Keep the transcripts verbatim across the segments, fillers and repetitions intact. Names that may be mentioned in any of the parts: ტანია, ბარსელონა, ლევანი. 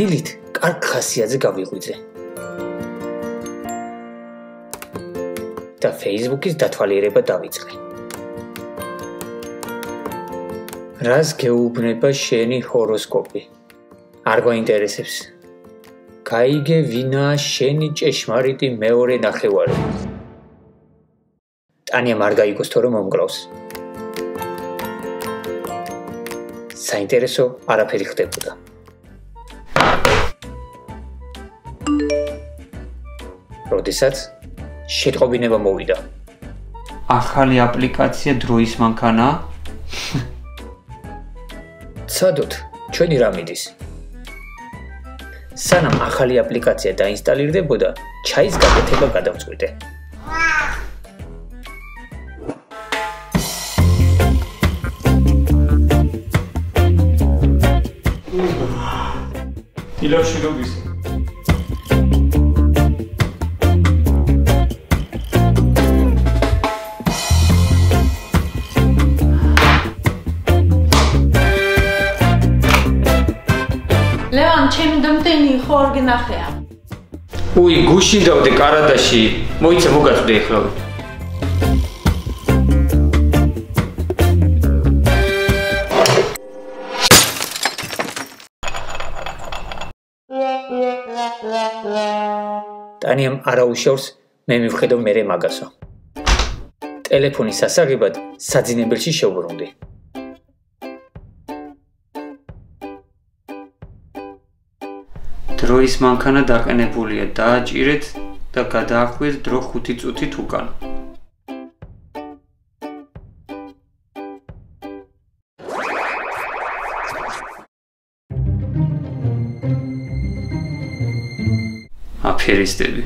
დილით კარგ ხასიათზე გავიღვიძე. და Facebook-ის დათვალიერება დავიწყე. რას გეუბნება შენი ჰოროსკოპი? არ გვაინტერესებს. Caige vina sheni cheshmariti meore nakhewari. Tania margaigos torom omglaus. Saintereso araperi xtebda. Rodesats shetqobiნება movida. Ახალი აპლიკაცია დროის მანქანაა. Სადოთ ჩვენი რა მიდის? Sanam ახალი აპლიკაცია დაინსტალირდებოდა, ჩაის გაკეთება გადავწყვიტე. Დილაში გოგის. Uy, gushi da de cara da shi, muy se mugas de hlo. Taniam araushors, me mi vhedo mere magaso. Telefoni sasagibat, sazinebelshi shourundi. Დროის მანქანა დაყენებულია, დააჭირეთ და გადაახვიეთ დრო ხუთი წუთით უკან. აფერისტები.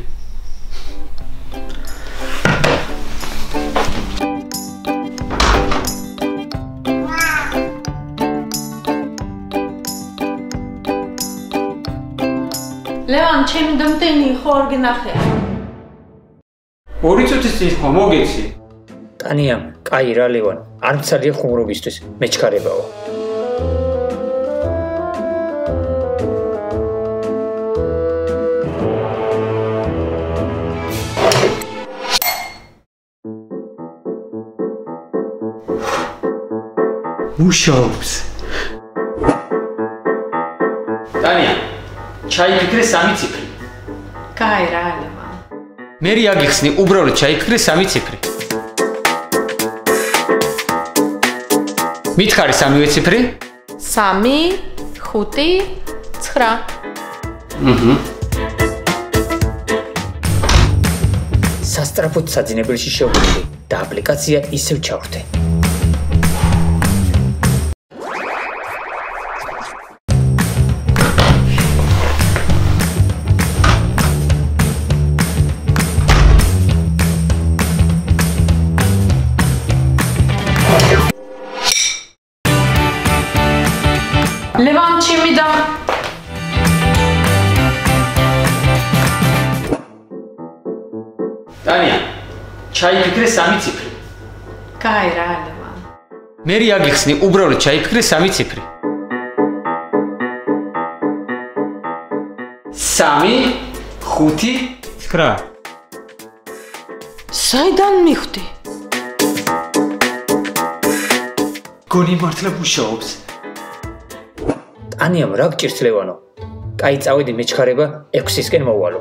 Levan, ¿qué me damos teni jorge naje? ¿Por eso te estás como que sí? Tania, caerá Levan. Armsali es como lo visto es, me echaré bajo. Muchos. Tania. Чай пикре сами цифри. Кай ралева. Мери агихсни убрали чай пикре сами цифри. Митхари самиве цифри? Сами, хути, цхра. Угу. Састрапот საძინებელში შევხვდი და აპლიკაცია ისევ ჩავხტე. Levan, ¿qué me da? Tania, ¿chai picre sami cifri? Kai ralevan. Meri agixni ubrali chai picre sami cifri. Sami, khuti, tskhra. Saidam mixti? Goni martla mushaobs. Tania, რა გჭირს ლევანო? კაი, წავედი მეჩქარება ექვსისკენ მოვალო.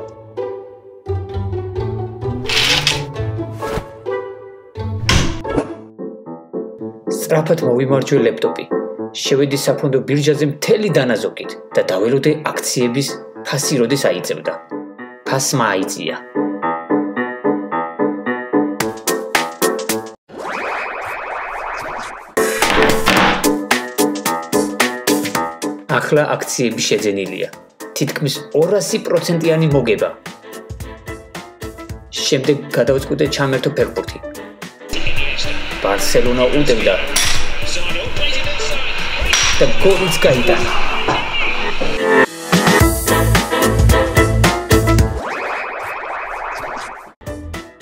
სწრაფად მოვიმარჯვე ლეპტოპი. შევედი საფონდო ბირჟაზე მთელი დანაზოგით და დაველოდე აქციების ფასი როდის აიწევდა. ფასმა აიწია. Ახლა აქციები შეძენილია. Თითქმის ორასი პროცენტიანი მოგება. Შემდეგ გადავწყვიტე ჩამერთო ფეხბურთი. ბარსელონა უდევდა. და გოლიც გაიტანა.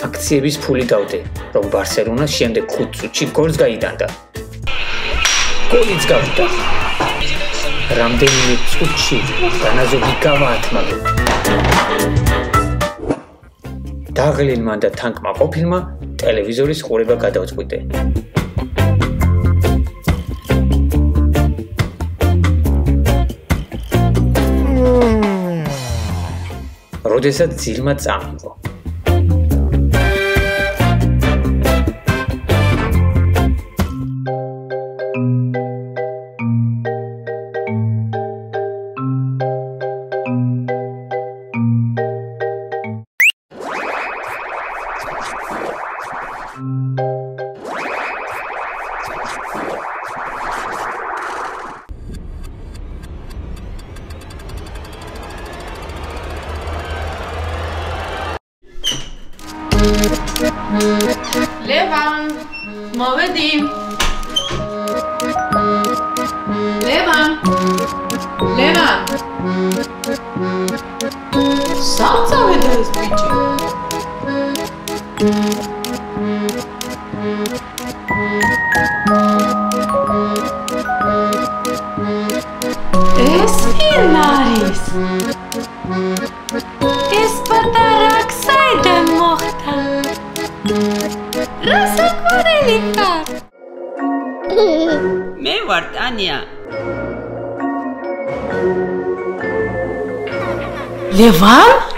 აქციების ფული დავდე, რომ ბარსელონა შემდეგ ხუთ წუთში გოლს გაიტანდა. გოლიც გავიტანა. რამდენიმე წუთში განაზოგი გამოათმაგეს. დაღლილმა და ტანკმა ყოფილმა ტელევიზორის ყურება გადაუწყვიტე. როდესაც ძილმა წამილო. Levan, movedi. Levan, Levan. Сам заведешь печи. Es Inaris. Es Pataracsaida mohta. Rasa kvarelika. Me var Tania. Levan?